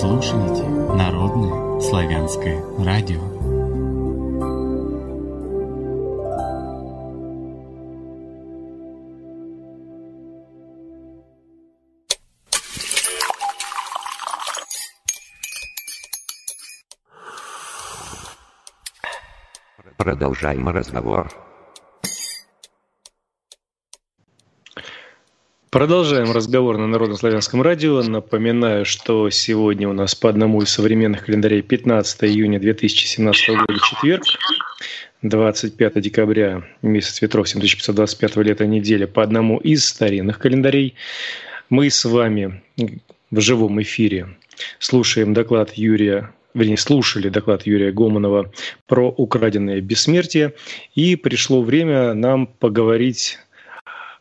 слушаете Народное Славянское Радио. Продолжаем разговор. Продолжаем разговор на Народно-славянском радио. Напоминаю, что сегодня у нас по одному из современных календарей 15 июня 2017 года, четверг, 25 декабря, месяц ветров, 7525 лета, неделя, по одному из старинных календарей. Мы с вами в живом эфире слушали доклад Юрия Гомонова про украденное бессмертие, и пришло время нам поговорить,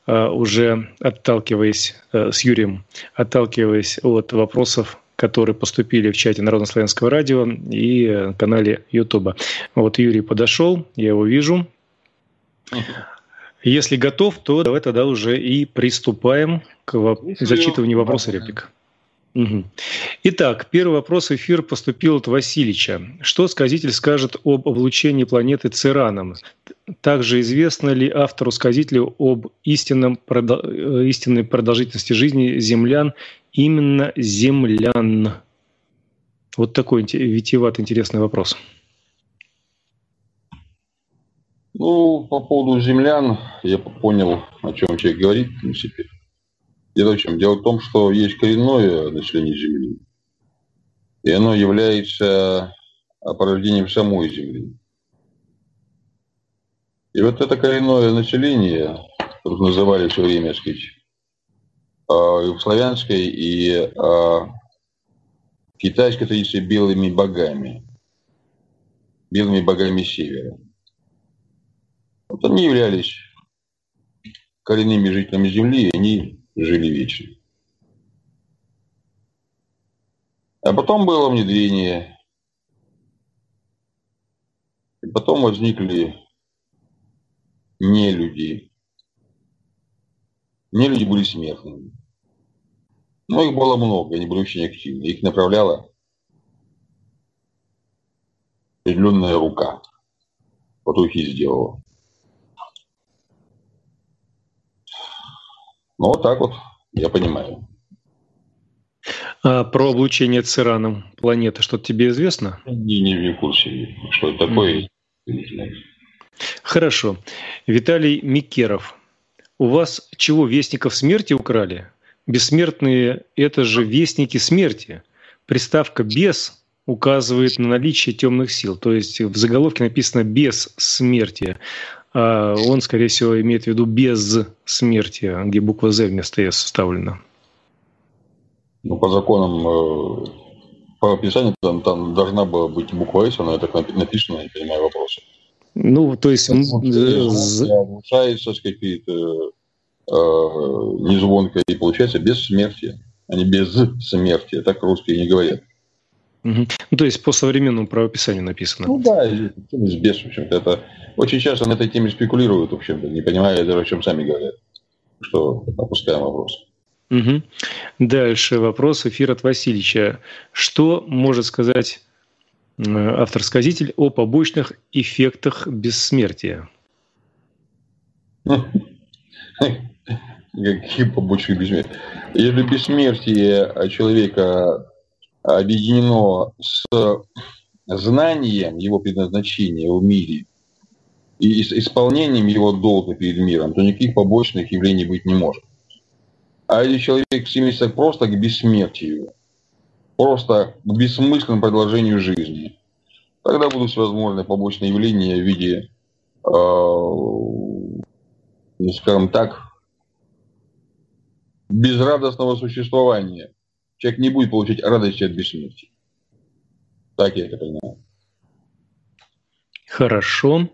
уже отталкиваясь с Юрием, отталкиваясь от вопросов, которые поступили в чате Народно-славянского радио и канале Ютуба. Вот Юрий подошел, я его вижу. Если готов, то давай тогда уже и приступаем к зачитыванию вопроса реплик. Итак, первый вопрос в эфир поступил от Василича. Что сказитель скажет об облучении планеты Цираном? Также известно ли автору-сказителю об истинной продолжительности жизни землян, именно землян? Вот такой витиеват интересный вопрос. Ну, по поводу землян я понял, о чем человек говорит, в принципе. Дело в том, что есть коренное население Земли, и оно является порождением самой Земли. И вот это коренное население, как называли все время, так сказать, в славянской и китайской традиции белыми богами Севера. Вот они являлись коренными жителями Земли, и они жили вечно. А потом было внедрение. И потом возникли нелюди. Нелюди были смертными. Но их было много, они были очень активны. Их направляла определенная рука. Вот их и сделала. Ну, вот так вот, я понимаю. А про облучение Цираном планеты что-то тебе известно? Не в курсе, что это такое. Хорошо. Виталий Микеров. У вас чего, вестников смерти украли? Бессмертные – это же вестники смерти. Приставка «бес» указывает на наличие темных сил. То есть в заголовке написано «бессмертие». А он, скорее всего, имеет в виду без смерти, где буква «З» вместо «С» вставлена. Ну, по законам, по описанию, там должна была быть буква «С», она так написана, не понимаю вопроса. Ну, то есть... Облучается, какие-то незвонко, и получается без смерти, а не без смерти. Так русские не говорят. Угу. Ну, то есть по современному правописанию написано. Ну да, без, в общем-то, это очень часто на этой теме спекулируют, в общем-то, не понимая даже, о чем сами говорят, что опускаем вопрос. Угу. Дальше вопрос эфир от Васильевича. Что может сказать автор-сказитель о побочных эффектах бессмертия? Какие побочные бессмертия? Если бессмертие человека объединено с знанием его предназначения в мире и с исполнением его долга перед миром, то никаких побочных явлений быть не может. А если человек стремится просто к бессмертию, просто к бессмысленному продолжению жизни, тогда будут всевозможные побочные явления в виде, скажем так, безрадостного существования. Человек не будет получать радости от бессмертия. Так я это понимаю. Хорошо.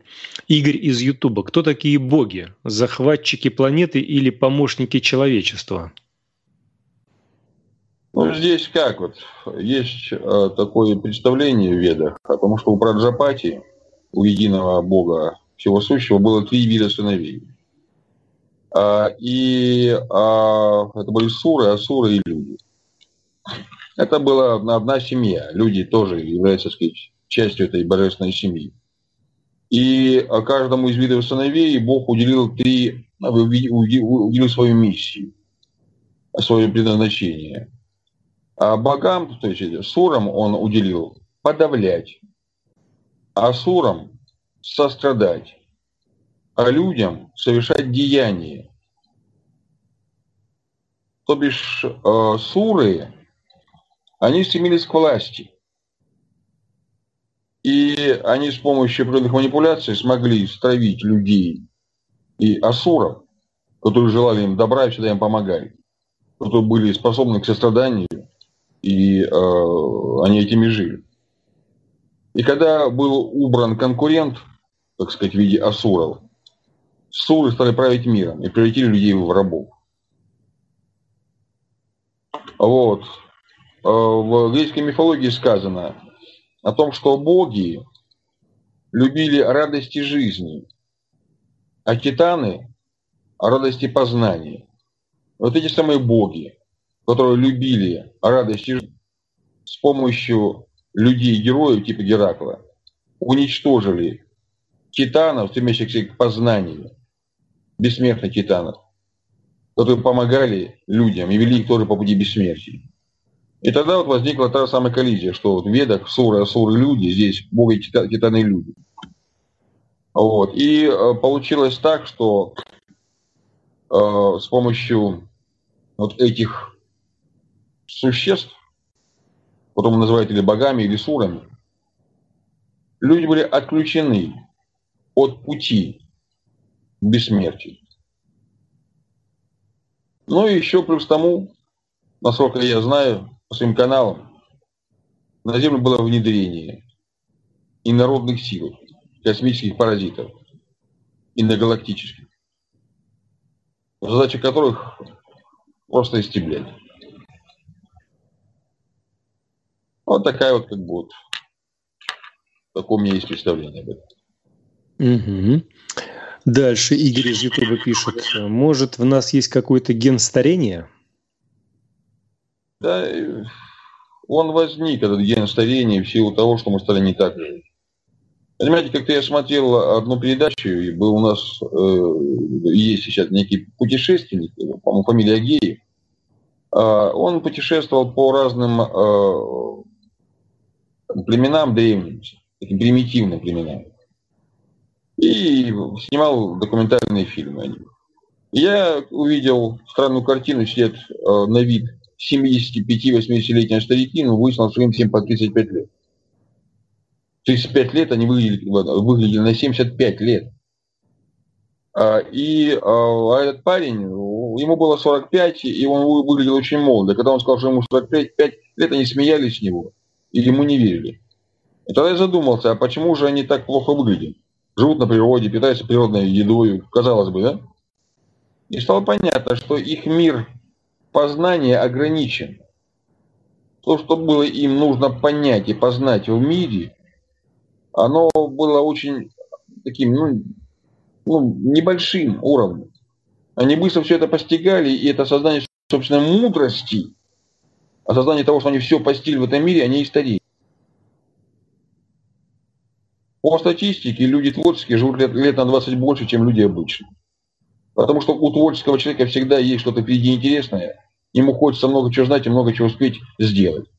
Игорь из Ютуба. Кто такие боги? Захватчики планеты или помощники человечества? Ну, здесь как вот. Есть такое представление в ведах о том, что у Праджапати, у единого бога всего сущего, было 3 вида сыновей. Это были суры, асуры и люди. Это была одна семья. Люди тоже являются, так сказать, частью этой божественной семьи. И каждому из видов сыновей Бог уделил свою миссию, свое предназначение. А богам, то есть сурам, он уделил подавлять, а сурам сострадать, а людям совершать деяния. То бишь суры, они стремились к власти. И они с помощью природных манипуляций смогли стравить людей и асуров, которые желали им добра и всегда им помогали, которые были способны к состраданию, и они этими жили. И когда был убран конкурент, так сказать, в виде асуров, суры стали править миром и превратили людей в рабов. Вот. В греческой мифологии сказано о том, что боги любили радости жизни, а титаны – радости познания. Вот эти самые боги, которые любили радости жизни, с помощью людей-героев типа Геракла уничтожили титанов, стремящихся к познанию, бессмертных титанов, которые помогали людям и вели их тоже по пути бессмертия. И тогда вот возникла та самая коллизия, что вот в ведах суры, асуры, люди, здесь боги, титаны, люди. Вот. И получилось так, что с помощью вот этих существ, потом называют или богами, или сурами, люди были отключены от пути бессмертия. Ну и еще плюс тому, насколько я знаю, по своим каналам, на Землю было внедрение инородных сил, космических паразитов, иногалактических, задача которых просто истреблять. Вот такая вот, как бы, вот, такое у меня есть представление об этом. Угу. Дальше Игорь из Ютуба пишет: может, в нас есть какой-то ген старения? Да, он возник, этот ген старения, в силу того, что мы стали не так жить. Понимаете, как-то я смотрел одну передачу, и был у нас, есть сейчас некий путешественник, по-моему, фамилия Агеев. Он путешествовал по разным племенам древним, таким примитивным племенам. И снимал документальные фильмы о них. Я увидел странную картину, сидят на вид 75-80-летние старики, но выяснилось, что им всем по 35 лет. 35 лет они выглядели на 75 лет. И этот парень, ему было 45, и он выглядел очень молодо. Когда он сказал, что ему 45 лет, они смеялись с него, и ему не верили. И тогда я задумался, а почему же они так плохо выглядят? Живут на природе, питаются природной едой, казалось бы, да? И стало понятно, что их мир познание ограничено. То, что было им нужно понять и познать в мире, оно было очень таким, небольшим уровнем. Они быстро все это постигали, и это сознание собственной мудрости, осознание того, что они все постигли в этом мире, они и стареют. По статистике, люди творческие живут лет на 20 больше, чем люди обычные. Потому что у творческого человека всегда есть что-то впереди интересное. Ему хочется много чего знать и много чего успеть сделать.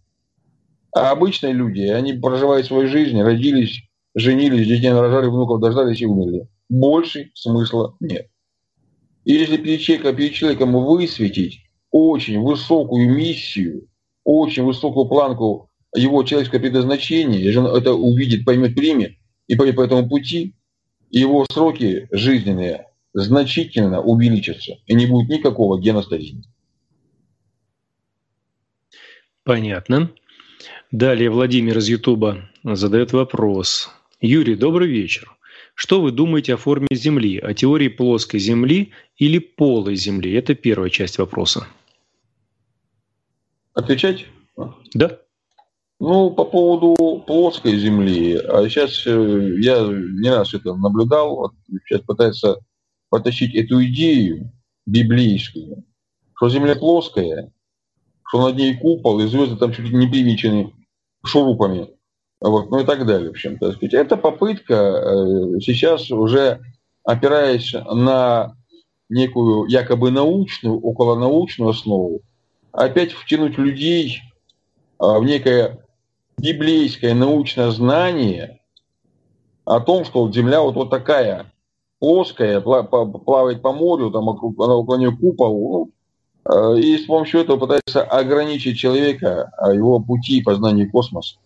А обычные люди, они проживают свою жизнь, родились, женились, детей нарожали, внуков дождались и умерли. Больше смысла нет. И если перед человеком высветить очень высокую миссию, очень высокую планку его человеческого предназначения, если он это увидит, поймет, примет и пойдет по этому пути, его сроки жизненные значительно увеличится, и не будет никакого гена старения. Понятно. Далее Владимир из Ютуба задает вопрос. Юрий, добрый вечер. Что вы думаете о форме Земли, о теории плоской Земли или полой Земли? Это первая часть вопроса. Отвечать? Да. Ну, по поводу плоской Земли. А сейчас я не раз это наблюдал, сейчас пытается потащить эту идею библейскую, что Земля плоская, что над ней купол, и звезды там чуть ли не привинчены шурупами. Вот, ну и так далее, в общем-то. Это попытка сейчас уже, опираясь на некую якобы научную, околонаучную основу, опять втянуть людей в некое библейское научное знание о том, что вот Земля вот такая плоская, плавает по морю, там она уклонила купол, ну, и с помощью этого пытается ограничить человека, его пути познания космоса.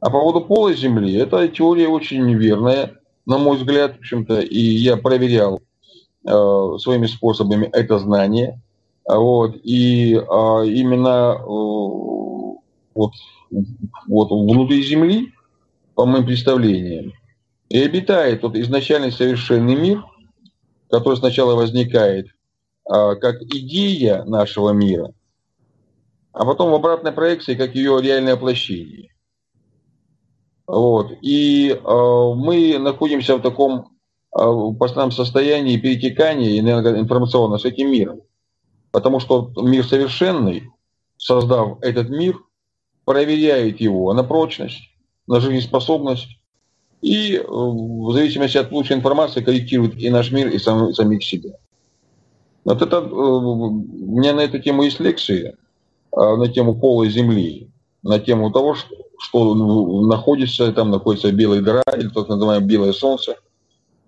А по поводу пола Земли, эта теория очень верная, на мой взгляд, в общем-то, и я проверял своими способами это знание. Вот, и именно внутри Земли, по моим представлениям, и обитает тот изначально совершенный мир, который сначала возникает как идея нашего мира, а потом в обратной проекции как ее реальное воплощение. Вот. И мы находимся в таком постоянном состоянии перетекания информационно с этим миром. Потому что мир совершенный, создав этот мир, проверяет его на прочность, на жизнеспособность и в зависимости от полученной информации корректирует и наш мир, и самих себя. Вот это, у меня на эту тему есть лекции, на тему пола и Земли, на тему того, что находится, там находится белая дыра, или так называемое белое солнце.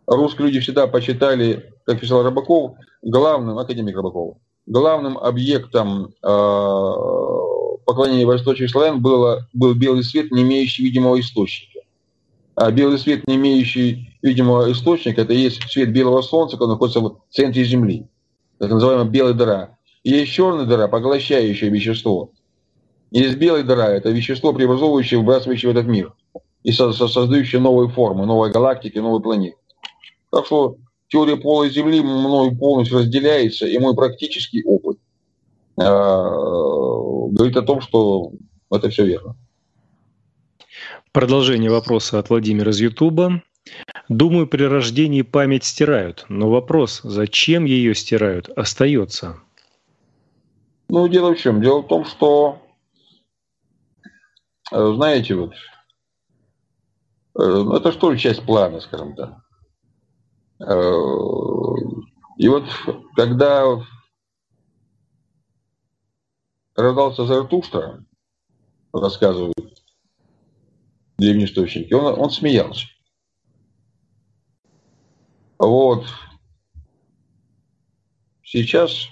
Русские люди всегда почитали, как писал Рыбаков, главным, академик Рыбаков, главным объектом поклонения восточных славян был белый свет, не имеющий видимого источника. А белый свет, не имеющий видимого источника, это и есть свет белого солнца, который находится в центре Земли, так называемая белая дыра. И есть черная дыра, поглощающая вещество. Из белой дыры — это вещество, преобразовывающее, выбрасывающее в этот мир и создающее новые формы, новые галактики, новые планеты. Так что теория пола и Земли мною полностью разделяется, и мой практический опыт говорит о том, что это все верно. Продолжение вопроса от Владимира из Ютуба. Думаю, при рождении память стирают, но вопрос, зачем ее стирают, остается. Ну, дело в чем? Дело в том, что знаете, вот это что ли часть плана, скажем так. И вот когда рождался Заратушта, рассказывают древние источники, он смеялся. Вот сейчас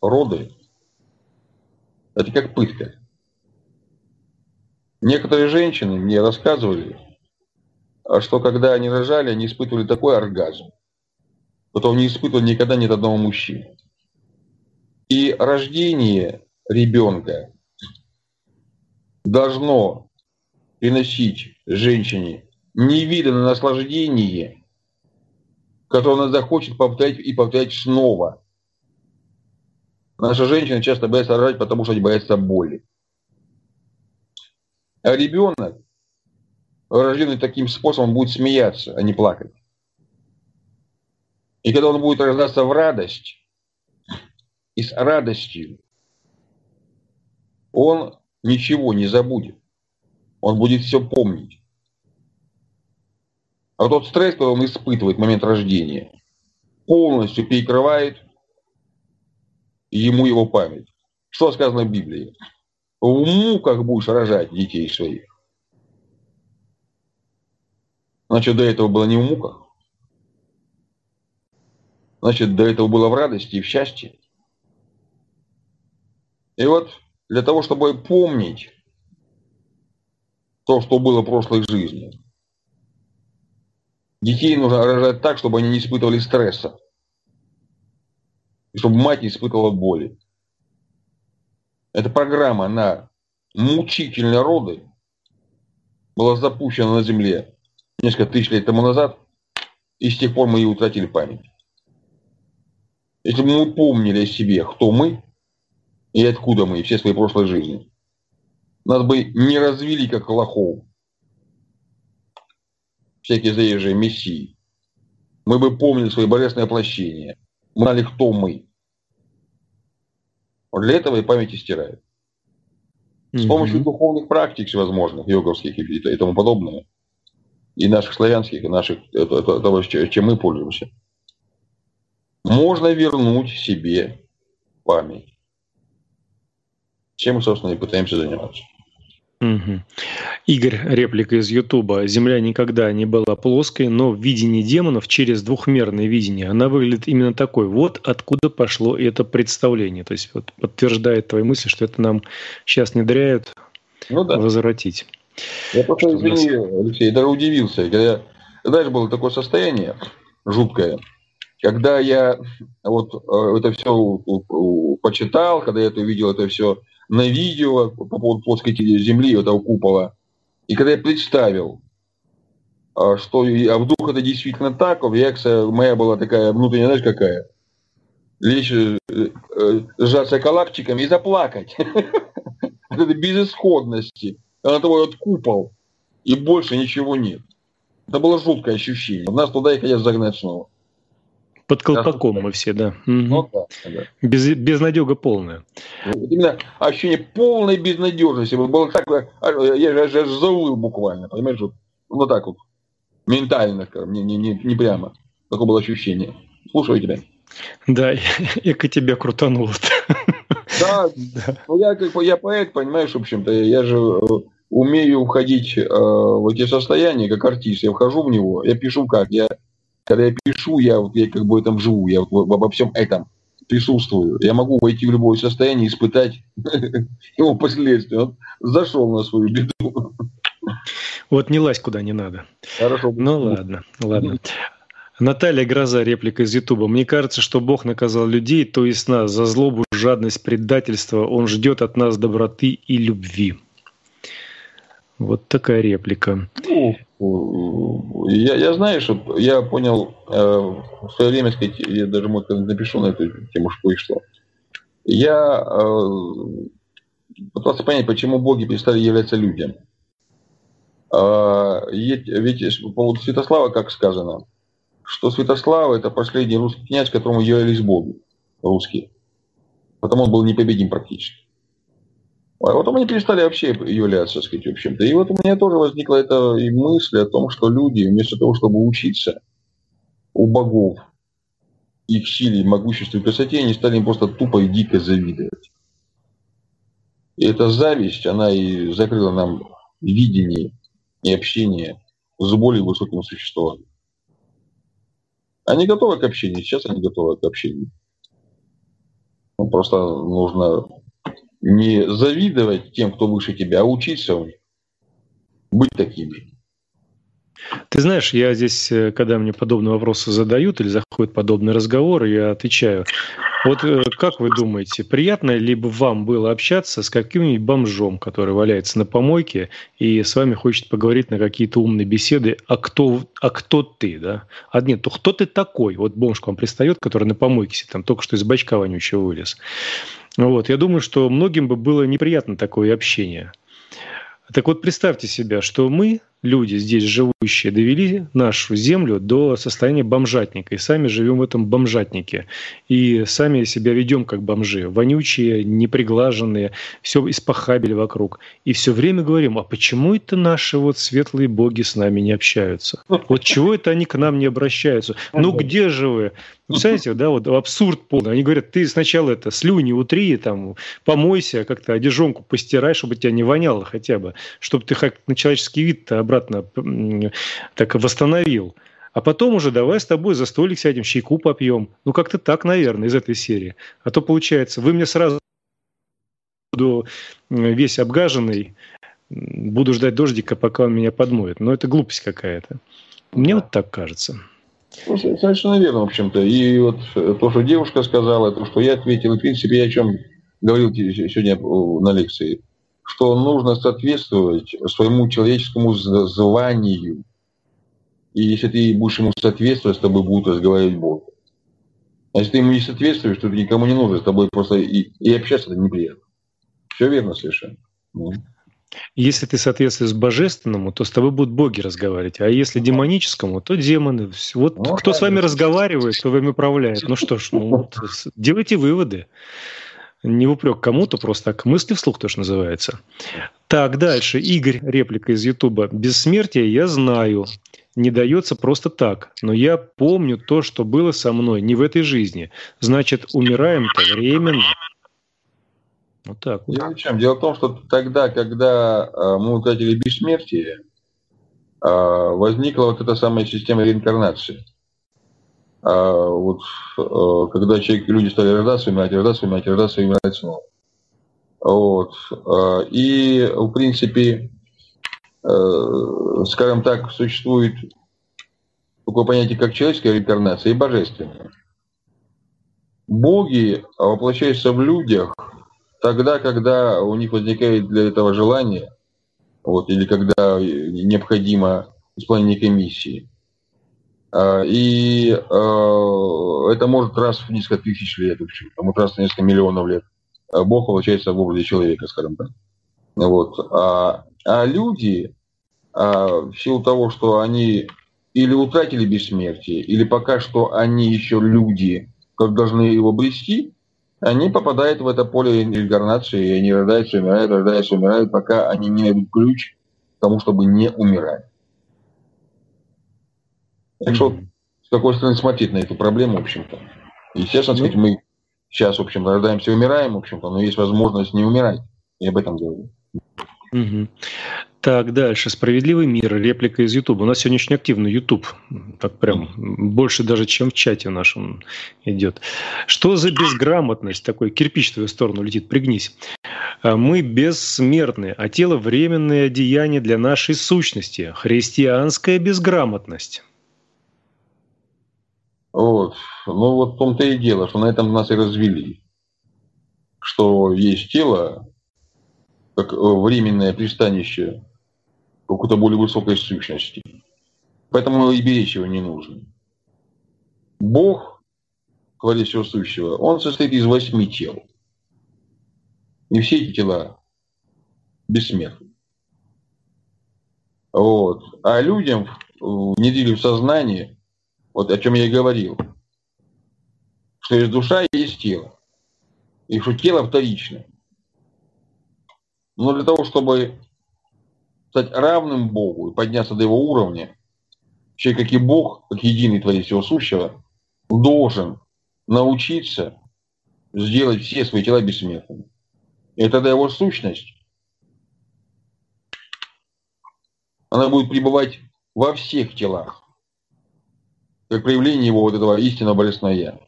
роды — это как пытка. Некоторые женщины мне рассказывали, что когда они рожали, они испытывали такой оргазм, которого не испытывал никогда ни одного мужчины. И рождение ребенка должно приносить женщине невиданное наслаждение, которое она захочет повторять и повторять снова. Наши женщины часто боятся рожать, потому что они боятся боли. А ребенок, рожденный таким способом, будет смеяться, а не плакать. И когда он будет рождаться в радость, и с радостью, он ничего не забудет. Он будет все помнить. А тот стресс, который он испытывает в момент рождения, полностью перекрывает ему его память. Что сказано в Библии? В муках будешь рожать детей своих. Значит, до этого было не в муках. Значит, до этого было в радости и в счастье. И вот для того, чтобы помнить то, что было в прошлой жизни, детей нужно рожать так, чтобы они не испытывали стресса. И чтобы мать не испытывала боли. Эта программа на мучительные роды была запущена на Земле несколько тысяч лет тому назад, и с тех пор мы ее утратили память. Если бы мы помнили о себе, кто мы и откуда мы, и все свои прошлые жизни, нас бы не развели как лохов, всякие заезжие мессии. Мы бы помнили свои божественные воплощения, мы знали, кто мы. Для этого и памяти стирают. с помощью духовных практик всевозможных, йоговских и тому подобное, и наших славянских, и наших, того, чем мы пользуемся, можно вернуть себе память. Чем мы, собственно, и пытаемся заниматься. Игорь, реплика из Ютуба. Земля никогда не была плоской, но в видении демонов через двухмерное видение она выглядит именно такой. Вот откуда пошло это представление. То есть вот, подтверждает твои мысли, что это нам сейчас не дыряют возвратить. Я просто, извини, Алексей, даже удивился. Дальше было такое состояние жуткое. Когда я вот это все почитал, когда я это увидел, это все на видео по поводу плоской земли, этого купола. И когда я представил, что вдруг это действительно так, реакция моя была такая внутренняя, знаешь, какая? Лишь сжаться калачиками и заплакать. От этой безысходности. Она такой вот купол. И больше ничего нет. Это было жуткое ощущение. Нас туда и хотят загнать снова. Под колпаком мы все, да. Безнадега полная. Именно ощущение полной безнадежности. Было так, я же завыл буквально, понимаешь, вот так вот. Ментально, не прямо. Такое было ощущение. Слушаю тебя. Да, эко тебя крутануло. Да, я поэт, понимаешь, в общем-то, я же умею входить в эти состояния, как артист. Я вхожу в него, я пишу как, когда я пишу, я как бы там живу, я вот обо всем этом присутствую. Я могу войти в любое состояние, испытать его последствия. Он зашел на свою беду. Вот не лазь куда не надо. Хорошо. Ну ладно. Наталья Гроза, реплика из Ютуба. Мне кажется, что Бог наказал людей, то есть нас, за злобу, жадность, предательство. Он ждет от нас доброты и любви. Вот такая реплика. Я знаю, что я понял в свое время, сказать, я даже может, напишу на эту тему, что и что. Я пытался понять, почему боги перестали являться людям. Ведь по поводу Святослава, как сказано, что Святослав — это последний русский князь, которому являлись боги русские. Потому он был непобедим практически. А потом они перестали вообще являться, так сказать, в общем-то. И вот у меня тоже возникла эта и мысль о том, что люди, вместо того, чтобы учиться у богов, их силе, могуществу и красоте, они стали им просто тупо и дико завидовать. И эта зависть, она и закрыла нам видение и общение с более высоким существованием. Они готовы к общению, сейчас они готовы к общению. Ну, просто нужно... не завидовать тем, кто выше тебя, а учиться у них. Быть такими. Ты знаешь, я здесь, когда мне подобные вопросы задают или заходят подобные разговоры, я отвечаю. Вот как вы думаете, приятно ли бы вам было общаться с каким-нибудь бомжом, который валяется на помойке и с вами хочет поговорить на какие-то умные беседы, а кто ты, да? А нет, то кто ты такой? Вот бомж к вам пристает, который на помойке сидит, там только что из бачка вонючего вылез. Вот, я думаю, что многим бы было неприятно такое общение. Так вот, представьте себя, что мы, люди здесь живущие, довели нашу землю до состояния бомжатника, и сами живем в этом бомжатнике, и сами себя ведем как бомжи, вонючие, неприглаженные, все испохабили вокруг. И все время говорим, а почему это наши вот светлые боги с нами не общаются? Вот чего это они к нам не обращаются? Ну где же вы? Представляете, да, вот абсурд полный. Они говорят, ты сначала это слюни утри, там, помойся, как-то одежонку постирай, чтобы тебя не воняло хотя бы, чтобы ты как на человеческий вид-то обратно так восстановил. А потом уже давай с тобой за столик сядем, чайку попьем. Ну, как-то так, наверное, из этой серии. А то получается, вы мне сразу буду весь обгаженный, буду ждать дождика, пока он меня подмоет. Но это глупость какая-то. Мне вот так кажется. Ну, совершенно верно, в общем-то. И вот то, что девушка сказала, то, что я ответил, в принципе, я о чем говорил сегодня на лекции. Что нужно соответствовать своему человеческому званию. И если ты будешь ему соответствовать, с тобой будут разговаривать Бог. А если ты ему не соответствуешь, то ты никому не нужен, с тобой просто и общаться это неприятно. Все верно совершенно. Если ты соответствуешь божественному, то с тобой будут боги разговаривать. А если демоническому, то демоны. Вот ну, кто с вами разговаривает, кто вами управляет. Ну что ж, делайте выводы. Не в упрек кому-то, просто к мысли вслух, то что называется. Так, дальше. Игорь, реплика из Ютуба. «Бессмертие я знаю. Не дается просто так. Но я помню то, что было со мной. Не в этой жизни. Значит, умираем-то временно». Вот так вот. Дело в чем? Дело в том, что тогда, когда мы утратили бессмертие, возникла вот эта самая система реинкарнации. Вот, когда человек, люди стали рождаться, умирать снова. Вот. И, в принципе, скажем так, существует такое понятие, как человеческая реинкарнация и божественная. Боги воплощаются в людях тогда, когда у них возникает для этого желание, вот, или когда необходимо исполнение некой миссии. И это может раз в несколько тысяч лет, может раз в несколько миллионов лет. Бог получается в образе человека, скажем так. Вот. А люди, в силу того, что они или утратили бессмертие, или пока что они еще люди, как должны его брести, они попадают в это поле реинкарнации, и они рождаются, умирают, пока они не найдут ключ к тому, чтобы не умирать. Так что, с какой стороны смотреть на эту проблему, в общем-то. Естественно, сказать, мы сейчас, в общем, рождаемся и умираем, в общем-то, но есть возможность не умирать. И об этом говорю. Угу. Так, дальше. «Справедливый мир». Реплика из Ютуба. У нас сегодня очень активно Ютуб. Так прям больше даже, чем в чате нашем идет. «Что за безграмотность?» Такой кирпич в твою сторону летит. Пригнись. «Мы бессмертны, а тело — временное деяние для нашей сущности. Христианская безграмотность». Вот. Ну вот в том-то и дело, что на этом нас и развели. Что есть тело, как временное пристанище какой-то более высокой сущности. Поэтому и беречь его не нужно. Бог, хвали всего сущего, он состоит из 8 тел. И все эти тела бессмертны. Вот. А людям внедрили в сознание, вот о чем я и говорил, что есть душа и есть тело. И что тело вторично. Но для того, чтобы стать равным Богу и подняться до его уровня, человек, как и Бог, как единый творец всего сущего, должен научиться сделать все свои тела бессмертными. И тогда его сущность, она будет пребывать во всех телах, как проявление его вот этого истинного божественного «я».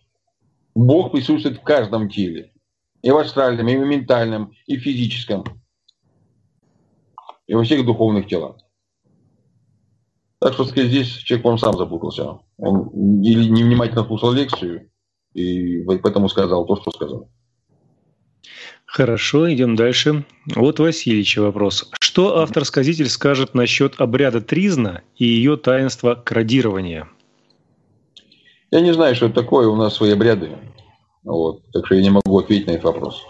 Бог присутствует в каждом теле. И в астральном, и в ментальном, и в физическом. И во всех духовных телах. Так что, сказать, здесь человек, он сам запутался. Он невнимательно слушал лекцию, и поэтому сказал то, что сказал. Хорошо, идем дальше. Вот Васильевич вопрос. Что автор-сказитель скажет насчет обряда тризна и ее таинства крадирования? Я не знаю, что это такое, у нас свои обряды. Вот. Так что я не могу ответить на этот вопрос.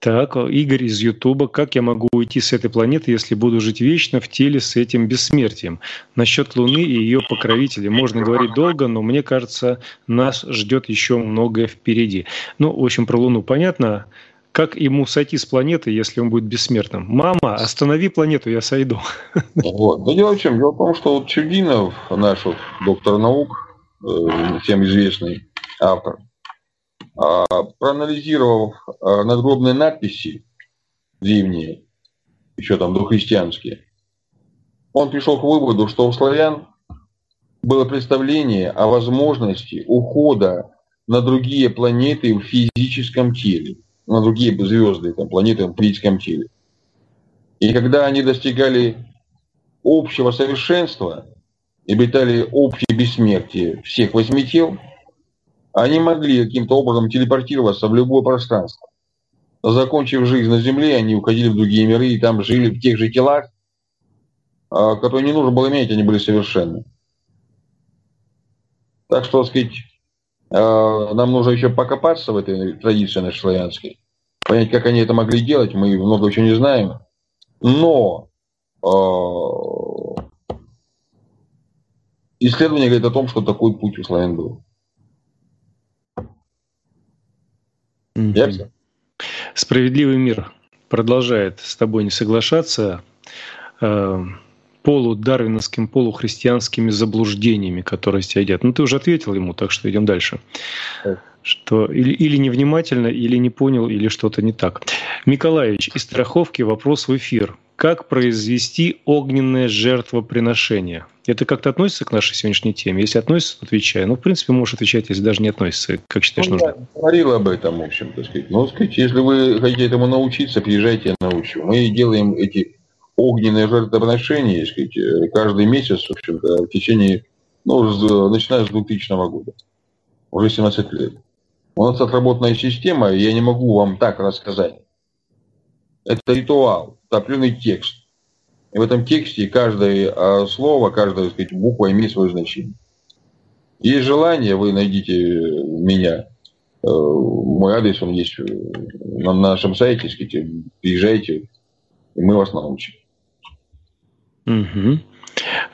Так, Игорь из Ютуба. «Как я могу уйти с этой планеты, если буду жить вечно в теле с этим бессмертием? Насчет Луны и ее покровителей можно говорить долго, но мне кажется, нас ждет еще многое впереди». Ну, в общем, про Луну понятно. Как ему сойти с планеты, если он будет бессмертным? «Мама, останови планету, я сойду». Вот. Ну, дело в чем? Дело в том, что вот Чудинов, наш вот доктор наук, всем известный автор, проанализировав надгробные надписи древние, еще там дохристианские, он пришел к выводу, что у славян было представление о возможности ухода на другие планеты в физическом теле, на другие звезды, там, планеты в физическом теле. И когда они достигали общего совершенства и обретали общее бессмертие всех 8 тел, они могли каким-то образом телепортироваться в любое пространство. Закончив жизнь на Земле, они уходили в другие миры и там жили в тех же телах, которые не нужно было менять, они были совершенны. Так что, так сказать, нам нужно еще покопаться в этой традиции нашей славянской, понять, как они это могли делать, мы много чего не знаем. Но исследование говорит о том, что такой путь у славян был. Верно? Справедливый мир продолжает с тобой не соглашаться полударвиновским, полухристианскими заблуждениями, которые тебя едят. Ну, ты уже ответил ему, так что идем дальше. Что или невнимательно, или не понял, или что-то не так. Миколаевич, из страховки вопрос в эфир. Как произвести огненное жертвоприношение? Это как-то относится к нашей сегодняшней теме? Если относится, отвечай. Ну, в принципе, можешь отвечать, если даже не относится. Как считаешь, нужно? Я говорил об этом, в общем, так сказать. Но, так сказать, если вы хотите этому научиться, приезжайте, я научу. Мы делаем эти огненные жертвоприношения, так сказать, каждый месяц, в общем-то, в течение, начиная с 2000 года. Уже 17 лет. У нас отработанная система, я не могу вам так рассказать. Это ритуал, топленый текст. И в этом тексте каждое слово, каждая, так сказать, буква имеет свое значение. Есть желание, вы найдите меня, мой адрес, он есть на нашем сайте, так сказать, приезжайте, и мы вас научим. Угу.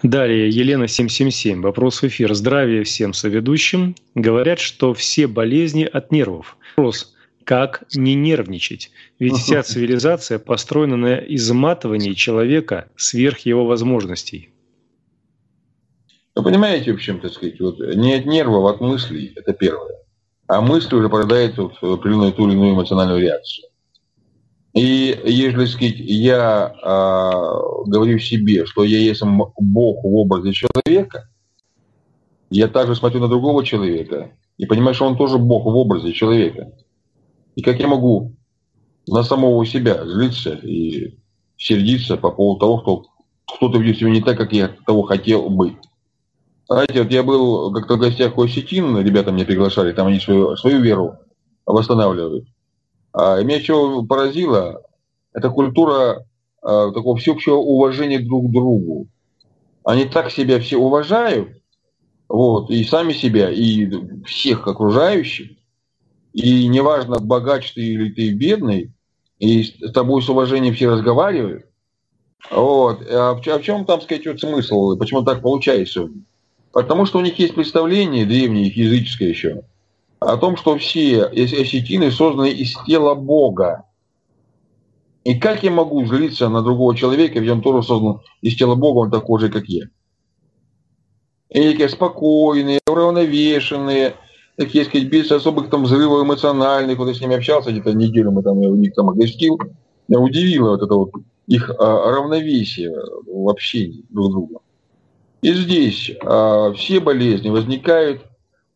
Далее, Елена 777. Вопрос в эфир. Здравия всем соведущим. Говорят, что все болезни от нервов. Вопрос. Как не нервничать? Ведь вся цивилизация построена на изматывании человека сверх его возможностей. Вы понимаете, в общем, так сказать, вот не от нервов, а от мыслей, это первое. А мысли уже порождают вот ту или иную эмоциональную реакцию. И если, сказать, я говорю себе, что я есть Бог в образе человека, я также смотрю на другого человека и понимаю, что он тоже Бог в образе человека. И как я могу на самого себя злиться и сердиться по поводу того, что кто-то ведет себя не так, как я того хотел быть. Знаете, вот я был как-то в гостях у осетин, ребята меня приглашали, там они свою веру восстанавливают. А меня чего поразило, это культура такого всеобщего уважения друг к другу. Они так себя все уважают, вот, и сами себя, и всех окружающих. И неважно, богач ты или ты бедный, и с тобой с уважением все разговаривают. Вот. А в чем там, сказать, вот смысл? Почему так получается? Потому что у них есть представление древнее, языческое еще, о том, что все осетины созданы из тела Бога. И как я могу злиться на другого человека, ведь он тоже создан из тела Бога, он такой же, как я. И такие спокойные, уравновешенные, такие, сказать, без особых там взрывов эмоциональных. Вот я с ними общался где-то неделю, мы там, я у них там огостил. Меня удивило вот это вот их равновесие в общении друг с другом. И здесь все болезни возникают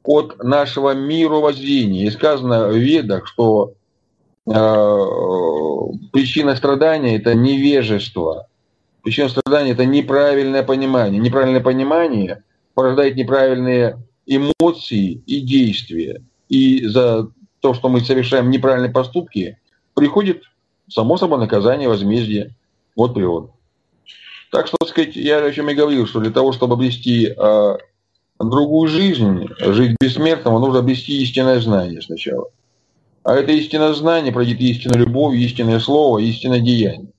от нашего мировоззрения. И сказано в ведах, что причина страдания – это невежество. Причина страдания – это неправильное понимание. Неправильное понимание порождает неправильные эмоции и действия. И за то, что мы совершаем неправильные поступки, приходит, само собой, наказание, возмездие. Вот привод. Так что, так сказать, я о чем и говорил, что для того, чтобы обрести другую жизнь, жить бессмертным, нужно обрести истинное знание сначала. А это истинное знание пройдет истинную любовь, истинное слово, истинное деяние.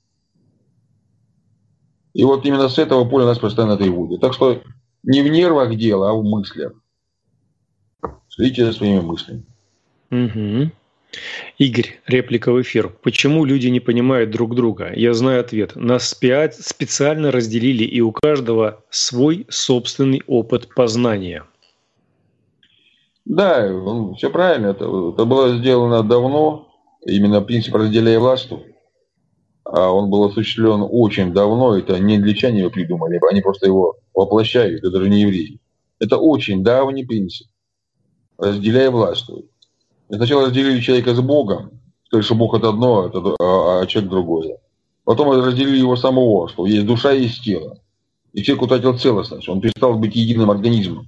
И вот именно с этого поля нас постоянно тревожит. Так что не в нервах дело, а в мыслях. Следите за своими мыслями. Угу. Игорь, реплика в эфир. Почему люди не понимают друг друга? Я знаю ответ. Нас специально разделили, и у каждого свой собственный опыт познания. Да, все правильно. Это было сделано давно. Именно принцип «разделяй власть». Он был осуществлен очень давно. Это не англичане его придумали. Они просто его воплощают. Это даже не евреи. Это очень давний принцип. «Разделяй власть». Сначала разделили человека с Богом, сказали, что Бог это одно, а человек другое. Потом разделили его самого, что есть душа и есть тело. И человек утратил целостность, он перестал быть единым организмом.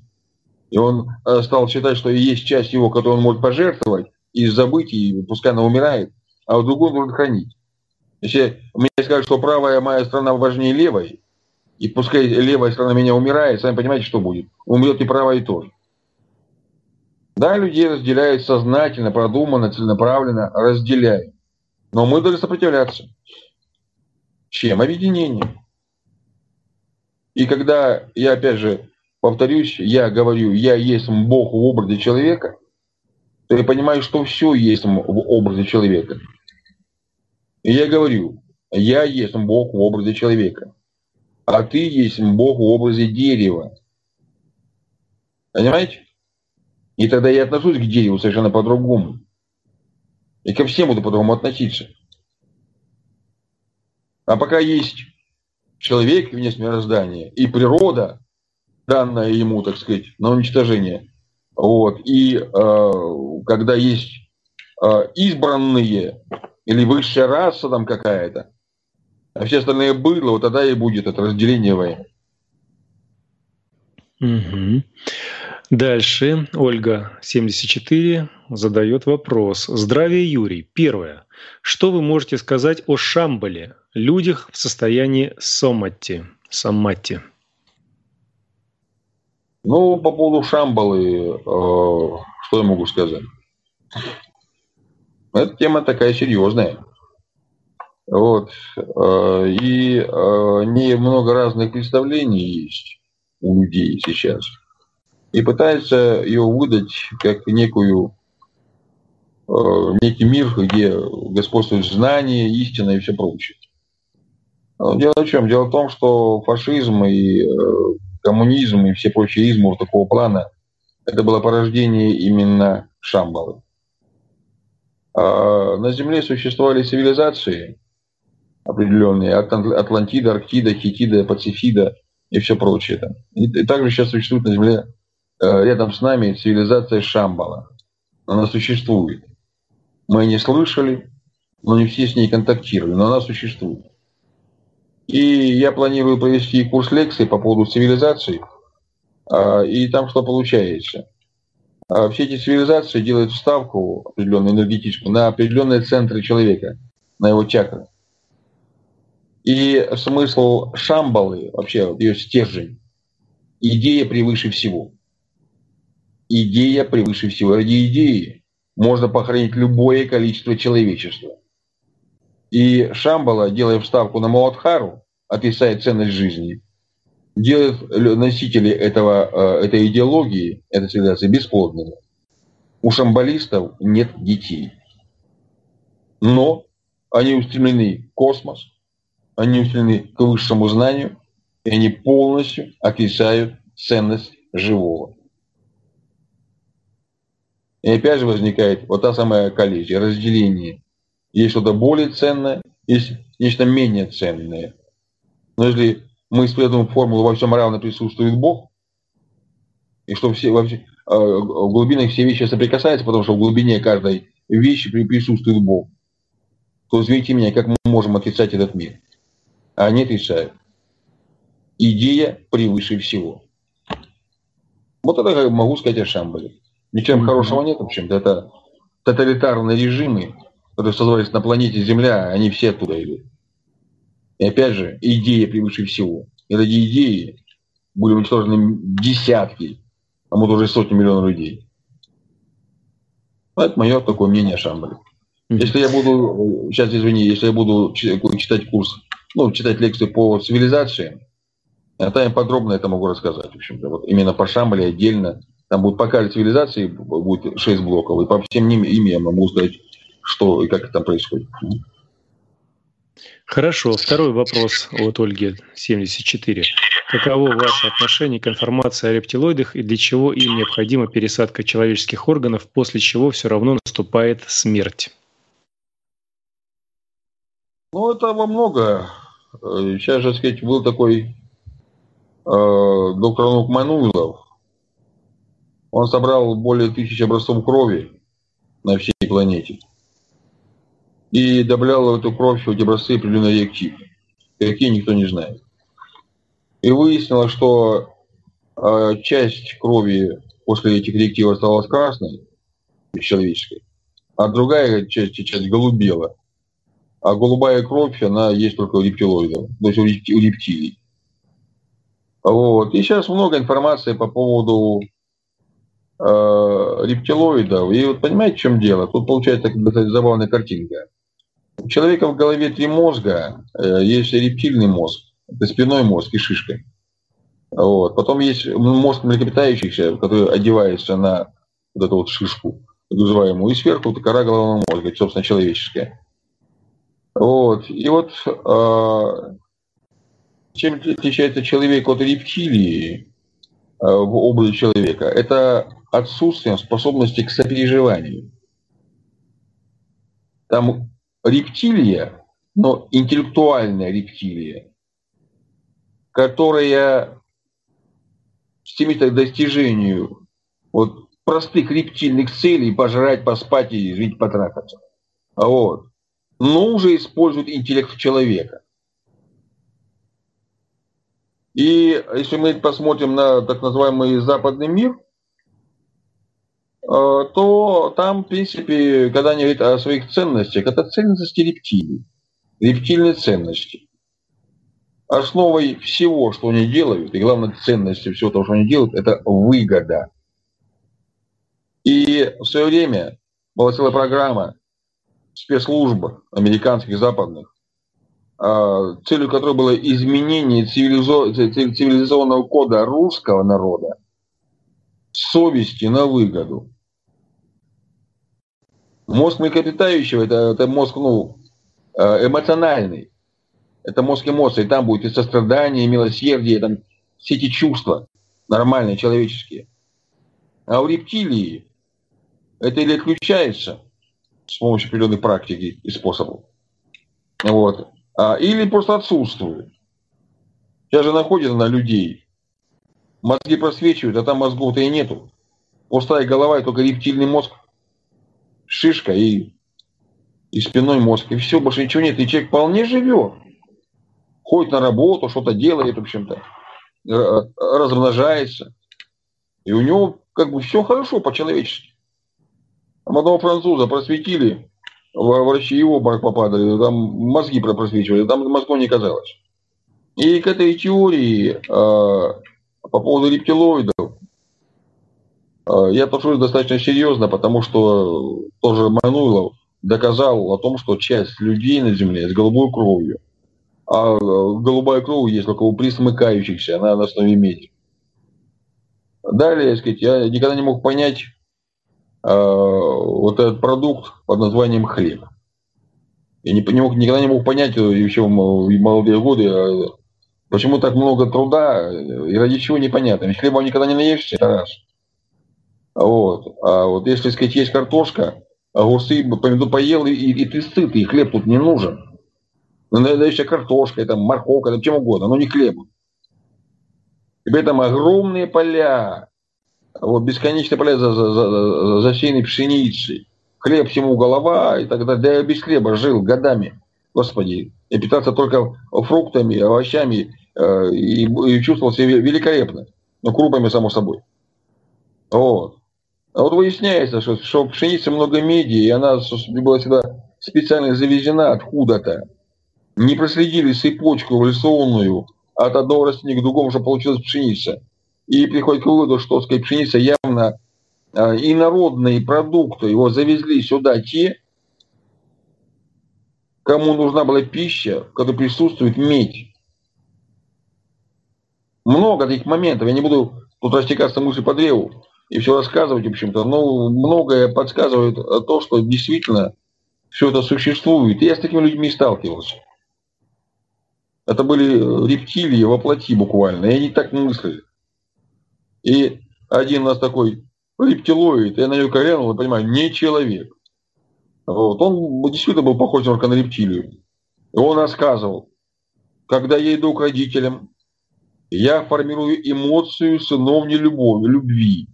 И он стал считать, что есть часть его, которую он может пожертвовать и забыть, и пускай она умирает, а вот другую нужно хранить. Если мне скажут, что правая моя сторона важнее левой, и пускай левая сторона меня умирает, сами понимаете, что будет. Умрет и правая тоже. Да, людей разделяют сознательно, продуманно, целенаправленно, разделяют. Но мы должны сопротивляться. Чем? Объединением. И когда, я опять же повторюсь, я говорю, я есть Бог в образе человека, ты понимаешь, что все есть в образе человека. И я говорю, я есть Бог в образе человека, а ты есть Бог в образе дерева. Понимаете? И тогда я отношусь к дереву совершенно по-другому. И ко всем буду по-другому относиться. А пока есть человек вне мироздания и природа, данная ему, так сказать, на уничтожение. Вот. И когда есть избранные или высшая раса там какая-то, а все остальные быдло, вот тогда и будет это разделение войны. Угу. Дальше Ольга, 74, задает вопрос. Здравия, Юрий. Первое. Что вы можете сказать о Шамбале, людях в состоянии самати? Самати. Ну, по поводу Шамбалы, что я могу сказать? Эта тема такая серьезная. Вот. И много разных представлений есть у людей сейчас. И пытаются ее выдать как некий мир, где господствует знание, истина и все прочее. Но дело в чем? Дело в том, что фашизм и коммунизм и все прочие измы такого плана, это было порождение именно Шамбалы. А на Земле существовали цивилизации определенные, Атлантида, Арктида, Хитида, Пацифида и все прочее. И также сейчас существует на Земле рядом с нами цивилизация Шамбала. Она существует. Мы не слышали, но не все с ней контактировали, но она существует. И я планирую провести курс лекций по поводу цивилизаций, и там что получается. Все эти цивилизации делают вставку определенную энергетическую на определенные центры человека, на его чакры. И смысл Шамбалы, вообще ее стержень, идея превыше всего. Идея превыше всего. Ради идеи можно похоронить любое количество человечества. И Шамбала, делая вставку на Муладхару, отрицает ценность жизни, делает носителей этой идеологии, этой цивилизации, бесплодными. У шамбалистов нет детей. Но они устремлены в космос, они устремлены к высшему знанию, и они полностью отрицают ценность живого. И опять же возникает вот та самая коллизия, разделение. Есть что-то более ценное, есть нечто менее ценное. Но если мы используем формулу «во всем равно присутствует Бог», и что в глубинах все вещи соприкасаются, потому что в глубине каждой вещи присутствует Бог, то, извините меня, как мы можем отрицать этот мир? А они отрицают. Идея превыше всего. Вот это я могу сказать о Шамбале. Ничем хорошего нет, в общем-то. Это тоталитарные режимы, которые создавались на планете Земля, они все оттуда идут. И опять же, идея превыше всего. И ради идеи были уничтожены десятки, а может уже сотни миллионов людей. Это мое такое мнение о Шамбале. Если я буду, если я буду читать курс, читать лекции по цивилизации, а там я подробно это могу рассказать, в общем-то. Вот именно по Шамбале отдельно. Там будут по каждой цивилизации будет 6 блоков, и по всем им я могу сказать, что и как это там происходит. Хорошо. Второй вопрос от Ольги, 74. Каково ваше отношение к информации о рептилоидах и для чего им необходима пересадка человеческих органов, после чего все равно наступает смерть? Ну, это во много. Сейчас же, сказать, был такой доктор наук Мануилов. Он собрал более 1000 образцов крови на всей планете и добавлял в эту кровь эти образцы определенные реактивы, какие никто не знает. И выяснилось, что часть крови после этих реактивов осталась красной, человеческой, а другая часть голубела. А голубая кровь, она есть только у рептилоидов, то есть у рептилий. Вот. И сейчас много информации по поводу рептилоидов. И вот понимаете, в чем дело? Тут получается такая забавная картинка. У человека в голове 3 мозга. Есть рептильный мозг, это спинной мозг и шишка. Вот. Потом есть мозг млекопитающихся, который одевается на вот эту вот шишку. называемую, и сверху кора головного мозга, собственно, человеческая. Вот. И вот чем отличается человек от рептилии в облике человека? Это отсутствие способности к сопереживанию. Там рептилия, но интеллектуальная рептилия, которая стремится к достижению вот простых рептильных целей, пожрать, поспать и жить, потрахаться. Вот. Но уже использует интеллект человека. И если мы посмотрим на так называемый западный мир, то там, в принципе, когда они говорят о своих ценностях, это ценности рептилий, рептильные ценности. Основой всего, что они делают, и главной ценностью всего того, что они делают, это выгода. И в свое время была целая программа спецслужб американских, западных, целью которой было изменение цивилизационного кода русского народа с совести на выгоду. Мозг млекопитающего – это мозг эмоциональный, это мозг эмоций, там будет и сострадание, и милосердие, там все эти чувства нормальные, человеческие. А у рептилии это или отключается с помощью определенных практик и способов, вот, или просто отсутствует. Сейчас же находится на людей. Мозги просвечивают, а там мозгов-то и нету. Пустая голова и только рептильный мозг, шишка и спинной мозг. И все, больше ничего нет. И человек вполне живет. Ходит на работу, что-то делает, в общем-то, размножается. И у него как бы все хорошо по-человечески. Там одного француза просветили, врачи его в обморок попадали, там мозги просвечивали, там мозгов не казалось. И к этой теории по поводу рептилоидов я отношусь достаточно серьезно, потому что тоже Мануилов доказал о том, что часть людей на Земле с голубой кровью, а голубая кровь есть только у присмыкающихся на основе меди. Далее, я никогда не мог понять вот этот продукт под названием хлеб. Я никогда не мог понять еще в молодые годы, почему так много труда и ради чего непонятно. Ведь хлеба никогда не наешься, это раз. Вот. А вот если, есть картошка, огурцы, помидор поел, и ты сыт, и хлеб тут не нужен. Но наешься картошкой, там, морковка, там, чем угодно, но не хлебом. Тебе там огромные поля, вот, бесконечные поля засеянные пшеницей. Хлеб всему голова и так далее. Да я без хлеба жил годами, господи. И питался только фруктами, овощами, и чувствовал себя великолепно. Но крупами, само собой. Вот. А вот выясняется, что в пшенице много меди, и она была всегда специально завезена откуда-то. Не проследили цепочку эволюционную от одного растения к другому, чтобы получилась пшеница. И приходит к выводу, что пшеница явно инородные продукты. Его завезли сюда те, кому нужна была пища, в которой присутствует медь. Много таких моментов. Я не буду тут растекаться мысли по древу и все рассказывать, в общем-то. Но многое подсказывает то, что действительно все это существует. И я с такими людьми сталкивался. Это были рептилии во плоти буквально. И они так мыслили. И один у нас такой рептилоид, я на него глянул и понимаю, не человек. Вот. Он действительно был похож только на рептилию. И он рассказывал, когда я иду к родителям, я формирую эмоцию сыновней любви.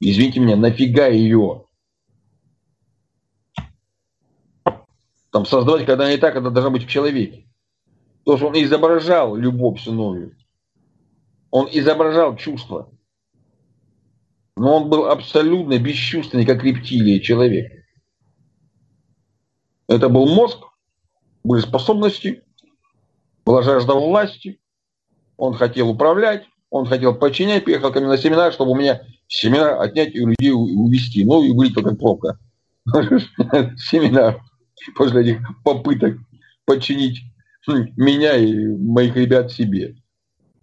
Извините меня, нафига ее? Там создавать, когда она и так, это должна быть в человеке. Потому что он изображал любовь сыновью. Он изображал чувства. Но он был абсолютно бесчувственный, как рептилия, человек. Это был мозг, были способности, была жажда власти. Он хотел управлять, он хотел подчинять. Приехал ко мне на семинар, чтобы у меня семинар отнять и у людей увести. Ну и вылетел как пробка. Семинар после этих попыток подчинить меня и моих ребят себе.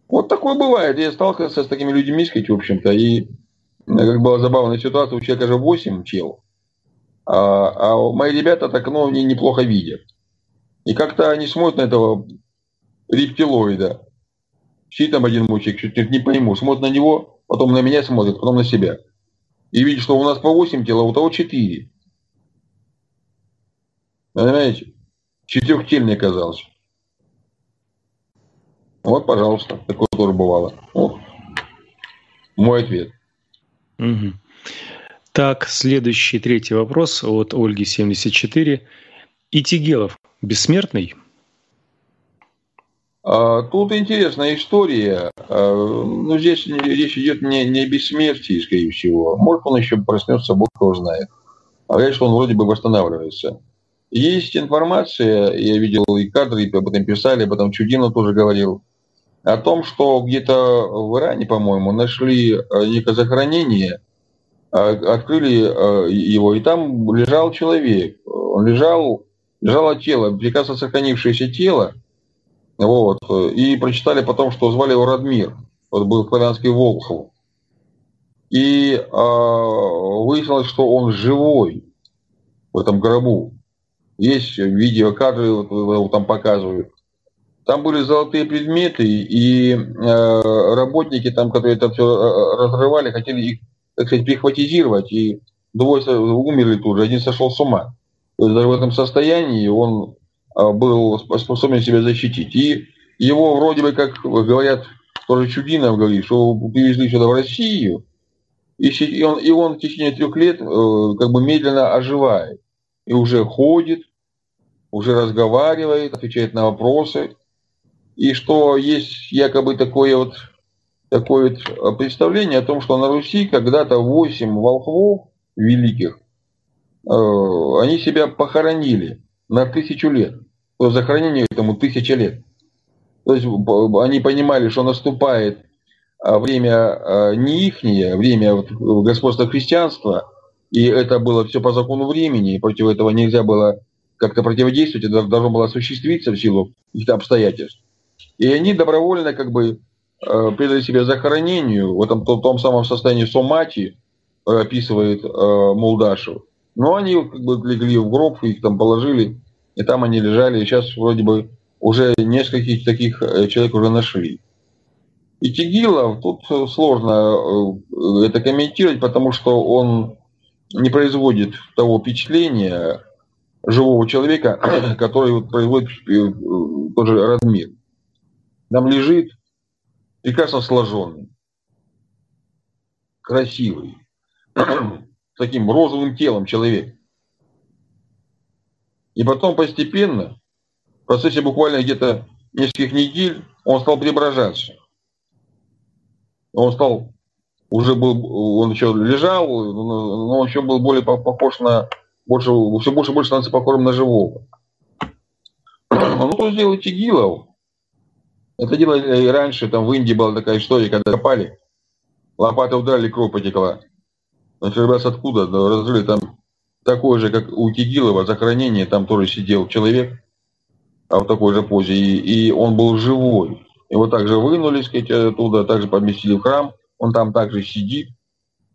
Вот такое бывает. Я сталкивался с такими людьми, в общем-то, и как была забавная ситуация, у человека же 8 тел, а мои ребята так, ну, они неплохо видят. И как-то они смотрят на этого рептилоида. Сидит там один мужик, чуть не пойму, смотрит на него, потом на меня смотрит, потом на себя. И видит, что у нас по 8 тел, а у того 4. Понимаете? Четырехтельный оказался. Вот, пожалуйста, такое тоже бывало. Вот. Мой ответ. Угу. Так, следующий, третий вопрос от Ольги, 74. Итигелов бессмертный? Тут интересная история. Ну, здесь речь идет не о бессмертии, скорее всего. Может, он еще проснется, бог его знает. А говорят, что он вроде бы восстанавливается. Есть информация, я видел и кадры, и об этом писали, об этом Чудинов тоже говорил, о том, что где-то в Иране, по-моему, нашли некое захоронение, открыли его, и там лежал человек. Он лежало тело, прекрасно сохранившееся тело. Вот, и прочитали потом, что звали его Радмир. Вот был славянский Волхов. И выяснилось, что он живой в этом гробу. Есть видеокадры, вот, там показывают. Там были золотые предметы, и работники, там, которые это все разрывали, хотели их, так сказать, прихватизировать, и двое умерли тут же, один сошел с ума. То есть даже в этом состоянии он был способен себя защитить. И его вроде бы, как говорят, тоже Чудинов говорит, что привезли сюда в Россию, и он в течение 3 лет как бы медленно оживает. И уже ходит, уже разговаривает, отвечает на вопросы. И что есть якобы такое вот представление о том, что на Руси когда-то 8 волхвов великих, они себя похоронили на 1000 лет. То есть захоронению этому 1000 лет. То есть они понимали, что наступает время не ихнее, время господства христианства, и это было все по закону времени, и против этого нельзя было как-то противодействовать, это должно было осуществиться в силу их обстоятельств. И они добровольно как бы предали себя захоронению в этом том самом состоянии сомати, описывает Мулдашев. Но они как бы легли в гроб, их там положили, и там они лежали, и сейчас вроде бы уже нескольких таких человек уже нашли. Итигелов, тут сложно это комментировать, потому что он не производит того впечатления живого человека, который производит тоже Радмир. Там лежит прекрасно сложенный, красивый, таким розовым телом человек. И потом постепенно, в процессе буквально где-то нескольких недель, он стал преображаться. Он стал... Уже был, он еще лежал, но он еще был более похож на, все больше становится похожим на живого. Ну, что сделал Итигелов? Это делали и раньше, там в Индии была такая история, когда копали, лопаты ударили, кровь потекла. Значит, раз откуда, разрыли там такое же, как у Итигелова, захоронение, там тоже сидел человек, а в такой же позе, и он был живой. Его также вынули, сказать, оттуда, также поместили в храм. Он там также сидит,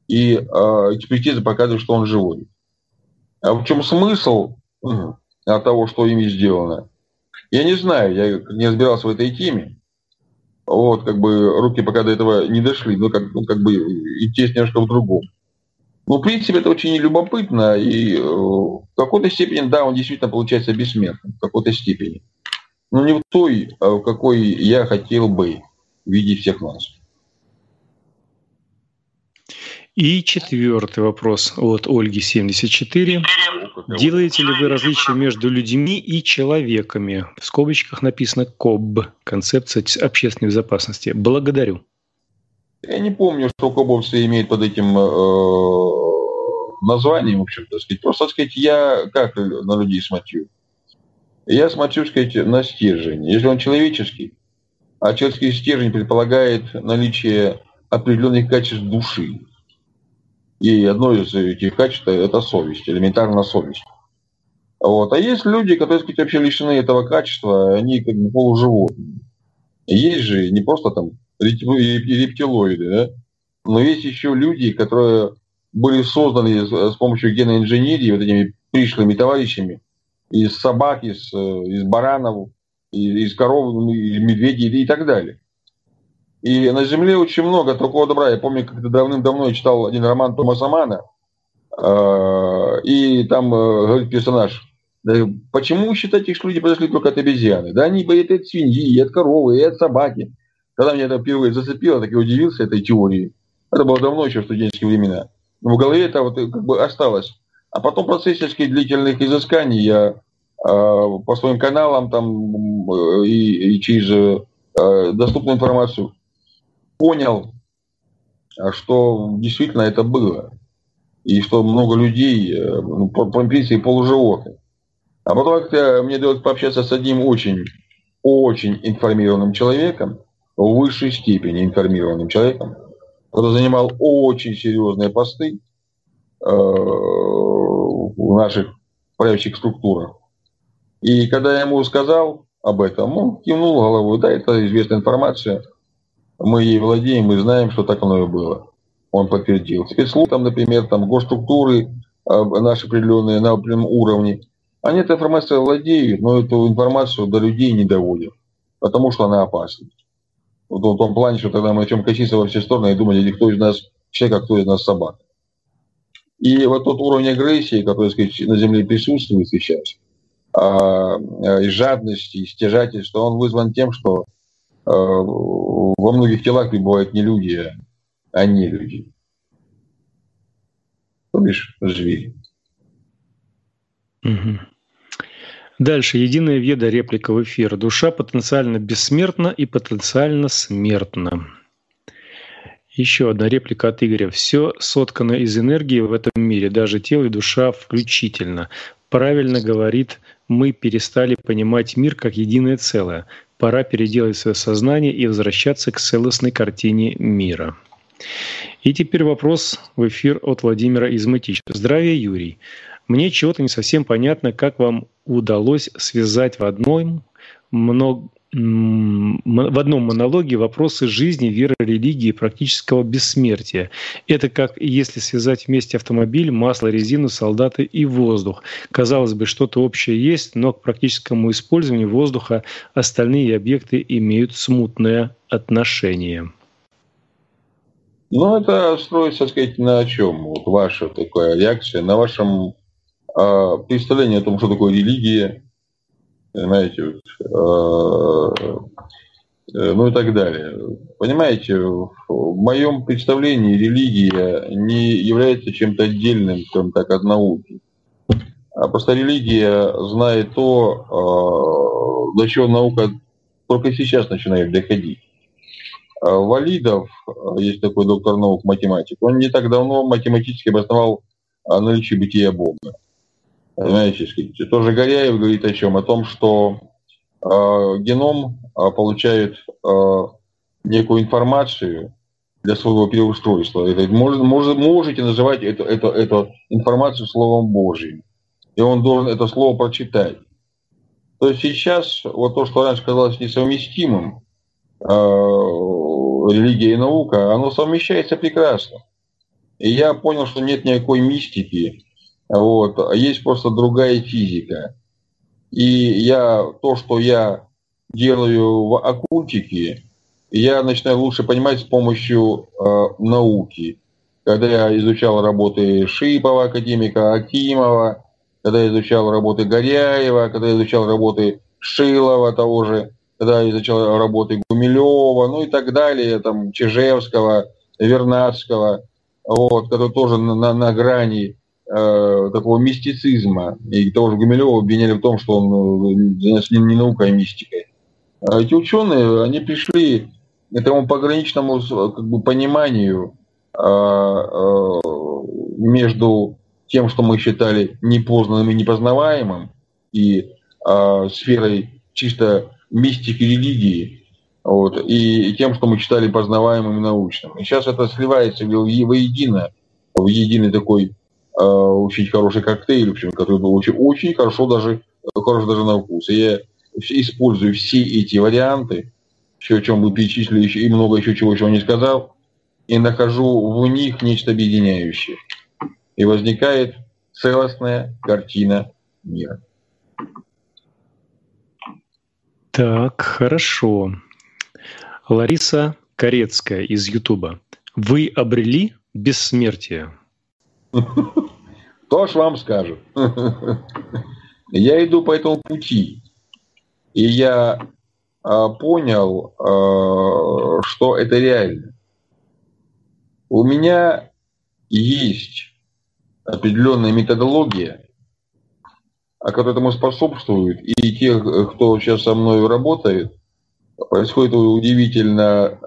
и экспертиза показывает, что он живой. А в чем смысл от того, что ими сделано? Я не знаю, я не разбирался в этой теме. Вот, как бы, руки пока до этого не дошли, но как бы идти немножко в другом. Ну, в принципе, это очень любопытно, и в какой-то степени, да, он действительно получается бессмертным, в какой-то степени. Но не в той, в какой я хотел бы видеть всех нас. И четвертый вопрос от Ольги, 74. Делаете ли вы различия между людьми и человеками? В скобочках написано КОБ, концепция общественной безопасности. Благодарю. Я не помню, что КОБовцы имеют под этим названием, в общем-то, сказать. Просто, так сказать, я как на людей смотрю? Я смотрю, так сказать, на стержень. Если он человеческий, а человеческий стержень предполагает наличие определенных качеств души. И одно из этих качеств – это совесть, элементарная совесть. Вот. А есть люди, которые, так сказать, вообще лишены этого качества, они как бы полуживотные. Есть же не просто там рептилоиды, да? Но есть еще люди, которые были созданы с помощью генной инженерии вот этими пришлыми товарищами из собак, из баранов, из коров, из медведей и так далее. И на Земле очень много такого добра. Я помню, как-то давным-давно я читал один роман Томаса Мана, и там говорит персонаж: почему вы считаете, что люди произошли только от обезьяны? Да они боятся от свиньи, и от коровы, и от собаки. Когда меня это впервые зацепило, так я удивился этой теории. Это было давно еще в студенческие времена. Но в голове это вот как бы осталось. А потом в процессе длительных изысканий я по своим каналам там, и через доступную информацию понял, что действительно это было. И что много людей, по принципе, полуживотных. А потом как-то мне удалось пообщаться с одним очень информированным человеком, в высшей степени информированным человеком, который занимал очень серьезные посты в наших правящих структурах. И когда я ему сказал об этом, он кивнул головой: да, это известная информация, мы ей владеем, мы знаем, что так оно и было. Он подтвердил. Спецслужбы, например, госструктуры наши определенные на определенном уровне, они эту информацию владеют, но эту информацию до людей не доводят, потому что она опасна. Вот в том плане, что тогда мы начнем коситься во все стороны и думать, кто из нас человек, а кто из нас собака. И вот тот уровень агрессии, который, так сказать, на Земле присутствует сейчас, и жадности, и стяжательства, он вызван тем, что во многих телах пребывают не люди, а не люди. То бишь, звери. Угу. Дальше. Единая веда, реплика в эфир. Душа потенциально бессмертна и потенциально смертна. Еще одна реплика от Игоря. Все соткано из энергии в этом мире, даже тело и душа включительно. Правильно говорит, мы перестали понимать мир как единое целое. Пора переделать свое сознание и возвращаться к целостной картине мира. И теперь вопрос в эфир от Владимира из Мытища. Здравия, Юрий. Мне чего-то не совсем понятно, как вам удалось связать в одном монологе вопросы жизни, веры, религии и практического бессмертия. Это как если связать вместе автомобиль, масло, резину, солдаты и воздух. Казалось бы, что-то общее есть, но к практическому использованию воздуха остальные объекты имеют смутное отношение. Ну, это строится, так сказать, на чем? Вот ваша такая реакция, на вашем представлении о том, что такое религия, понимаете, ну и так далее. Понимаете, в моем представлении религия не является чем-то отдельным, скажем так, от науки. А просто религия знает то, до чего наука только сейчас начинает доходить. Валидов, есть такой доктор наук, математик, он не так давно математически обосновал наличие бытия Бога. Знаете, тоже Гаряев говорит о чем? О том, что геном получает некую информацию для своего переустройства. Можете называть эту информацию словом Божьим. И он должен это слово прочитать. То есть сейчас вот то, что раньше казалось несовместимым, религия и наука, оно совмещается прекрасно. И я понял, что нет никакой мистики, вот, а есть просто другая физика. И то, что я делаю в оккультике, я начинаю лучше понимать с помощью науки. Когда я изучал работы Шипова, академика Акимова, когда я изучал работы Гаряева, когда я изучал работы Шилова того же, когда я изучал работы Гумилева, ну и так далее, там, Чижевского, Вернадского, вот, который тоже на грани такого мистицизма. И того же Гумилева обвиняли в том, что он не наука, а мистика. А эти ученые, они пришли к этому пограничному, как бы, пониманию между тем, что мы считали непознанным и непознаваемым, и сферой чисто мистики религии, вот, и тем, что мы читали познаваемым и научным. И сейчас это сливается воедино, в единый такой очень хороший коктейль, в общем, который был очень хорошо даже на вкус. И я использую все эти варианты, все, о чем вы перечислили, и много еще чего не сказал, и нахожу в них нечто объединяющее. И возникает целостная картина мира. Так, хорошо. Лариса Корецкая из Ютуба. Вы обрели бессмертие? Кто ж вам скажет? Я иду по этому пути. И я понял, что это реально. У меня есть определенная методология, которая этому способствует. И те, кто сейчас со мной работает, происходит удивительно,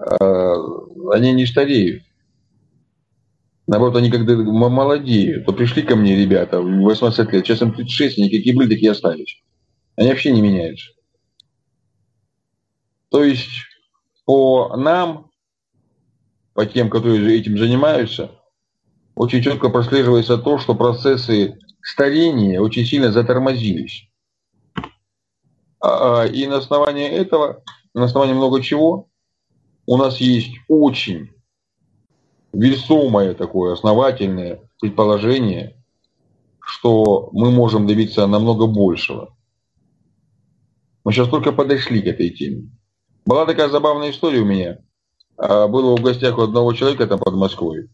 они не стареют. Наоборот, они когда молодеют, то пришли ко мне ребята в 18 лет, сейчас им 36, они какие были, такие остались. Они вообще не меняются. То есть по нам, по тем, которые этим занимаются, очень четко прослеживается то, что процессы старения очень сильно затормозились. И на основании этого, на основании много чего, у нас есть очень весомое такое основательное предположение, что мы можем добиться намного большего. Мы сейчас только подошли к этой теме. Была такая забавная история у меня. Было в гостях у одного человека там под Москвой,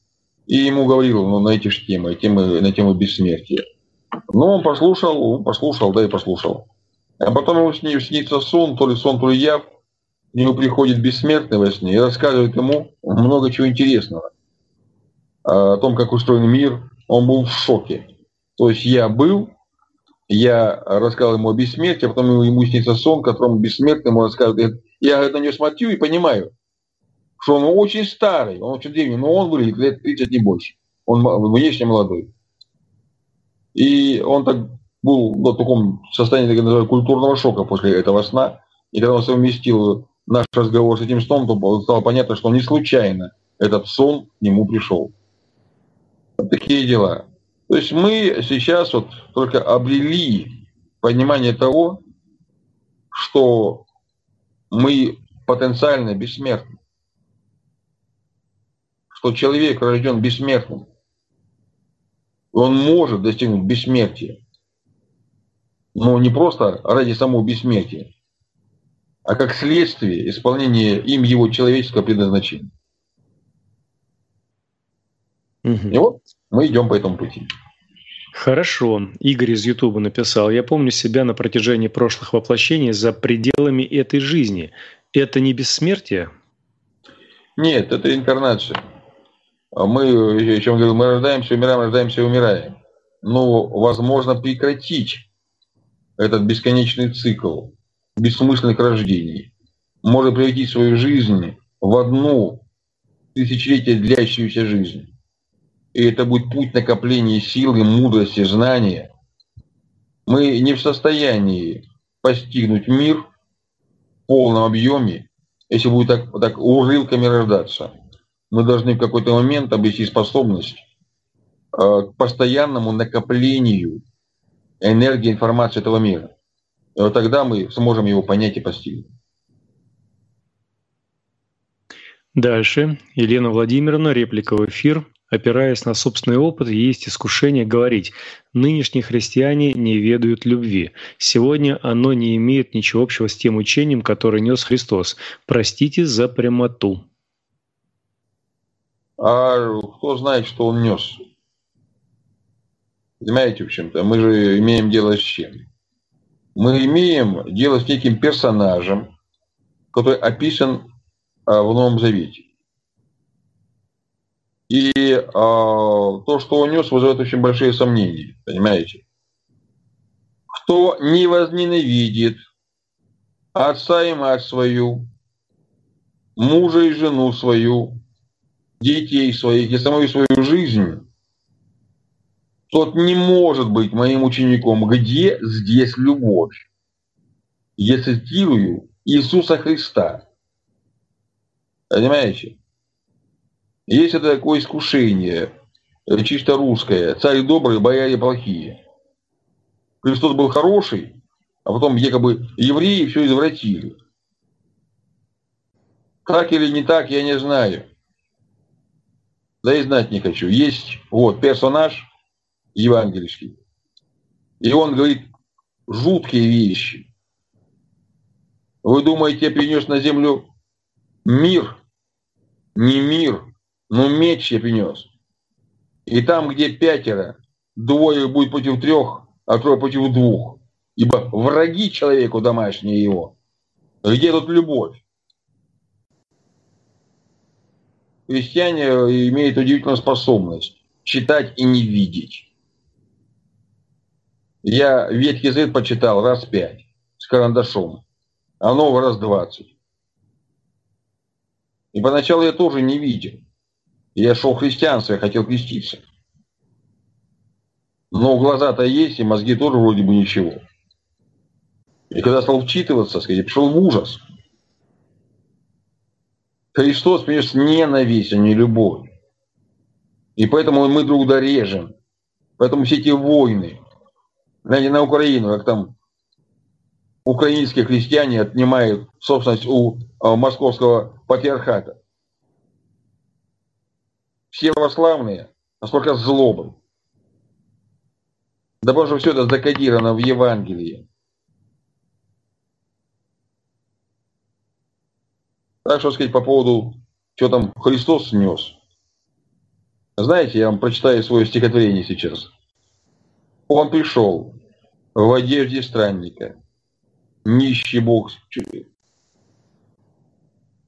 и ему говорил, ну, на эти же темы, на тему бессмертия. Ну, он послушал. А потом ему снится сон, то ли яв. К нему приходит бессмертный во сне и рассказывает ему много чего интересного о том, как устроен мир. Он был в шоке. То есть я рассказал ему о бессмертии, а потом ему снится сон, которому бессмертный ему рассказывает. Я на него смотрю и понимаю, что он очень старый, он очень древний, но он выглядит лет 30, не больше. Он внешне молодой. И он так был в таком состоянии, так называемого, культурного шока после этого сна. И когда он совместил наш разговор с этим сном, то стало понятно, что не случайно этот сон к нему пришел. Вот такие дела. То есть мы сейчас вот только обрели понимание того, что мы потенциально бессмертны. Что человек рожден бессмертным. Он может достигнуть бессмертия. Но не просто ради самого бессмертия, а как следствие исполнения им его человеческого предназначения. Угу. И вот мы идем по этому пути. Хорошо. Игорь из Ютуба написал: «Я помню себя на протяжении прошлых воплощений за пределами этой жизни. Это не бессмертие?» Нет, это инкарнация. Мы рождаемся, умираем, умираем. Но возможно прекратить этот бесконечный цикл бессмысленных рождений, может превратить свою жизнь в одну тысячелетие длящуюся жизнь. И это будет путь накопления силы, мудрости, знания. Мы не в состоянии постигнуть мир в полном объеме, если будет так урывками рождаться. Мы должны в какой-то момент обрести способность к постоянному накоплению энергии, информации этого мира. И вот тогда мы сможем его понять и постигнуть. Дальше. Елена Владимировна, реплика в эфир. Опираясь на собственный опыт, есть искушение говорить: нынешние христиане не ведают любви. Сегодня оно не имеет ничего общего с тем учением, которое нес Христос. Простите за прямоту. А кто знает, что он нес? Понимаете, в общем-то, мы же имеем дело с чем? Мы имеем дело с неким персонажем, который описан в Новом Завете. И то, что он нес, вызывает очень большие сомнения, понимаете? Кто не возненавидит отца и мать свою, мужа и жену свою, детей своих и самую свою жизнь, тот не может быть моим учеником. Где здесь любовь? Я цитирую Иисуса Христа. Понимаете? Есть это такое искушение, чисто русское. Царь добрый, бояре плохие. Христос был хороший, а потом якобы евреи все извратили. Так или не так, я не знаю. да и знать не хочу. Есть вот персонаж евангельский, и он говорит жуткие вещи. Вы думаете, я принес на землю мир? Не мир, но меч я принес. И там, где пятеро, двое будет против трех, а трое против двух. Ибо враги человеку домашние его. Где тут любовь? Христиане имеют удивительную способность читать и не видеть. Я Ветхий Завет почитал раз 5 с карандашом, а Новый раз 20. И поначалу я тоже не видел. Я шел в христианство, я хотел креститься. Но глаза-то есть, и мозги тоже вроде бы ничего. И когда стал вчитываться, я пришел в ужас. Христос принес ненависть, а не любовь. И поэтому мы друг друга режем. Поэтому все эти войны. Знаете, на Украину, как там украинские христиане отнимают собственность у московского патриархата. Все православные, насколько злобы. Да потому что все это закодировано в Евангелии. Так что сказать по поводу, что там Христос нес. Знаете, я вам прочитаю свое стихотворение сейчас. Он пришел в одежде странника. Нищий Бог...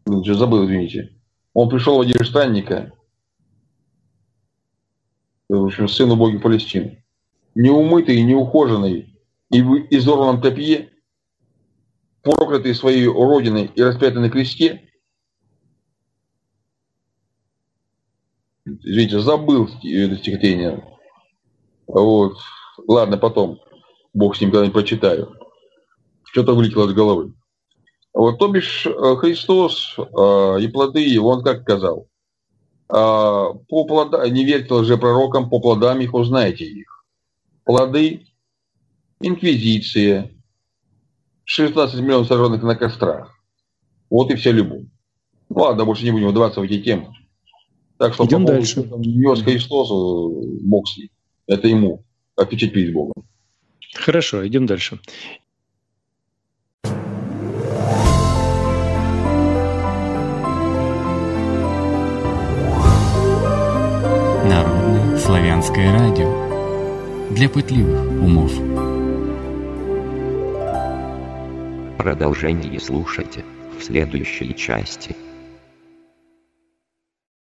Забыл, извините. Он пришел в одежде странника. В общем, сыну Бога Палестины. Неумытый, неухоженный и в изорванном копье, проклятый своей родиной и распятый на кресте. Извините, забыл это стихотворение. Вот. Ладно, потом. Бог с ним когда-нибудь прочитаю. Что-то вылетело из головы. Вот, то бишь, Христос и плоды его, он как сказал, не верьте лжепророкам, по плодам их узнаете их. Плоды, инквизиция, 16 миллионов сожженных на кострах. Вот и вся любовь. Ну ладно, больше не будем вдаваться в эти темы. Так что идем дальше. Нес Христос, Бог с ним. Это ему отвечать перед Богом. Хорошо, идем дальше. Народное славянское радио. Для пытливых умов. Продолжение слушайте в следующей части.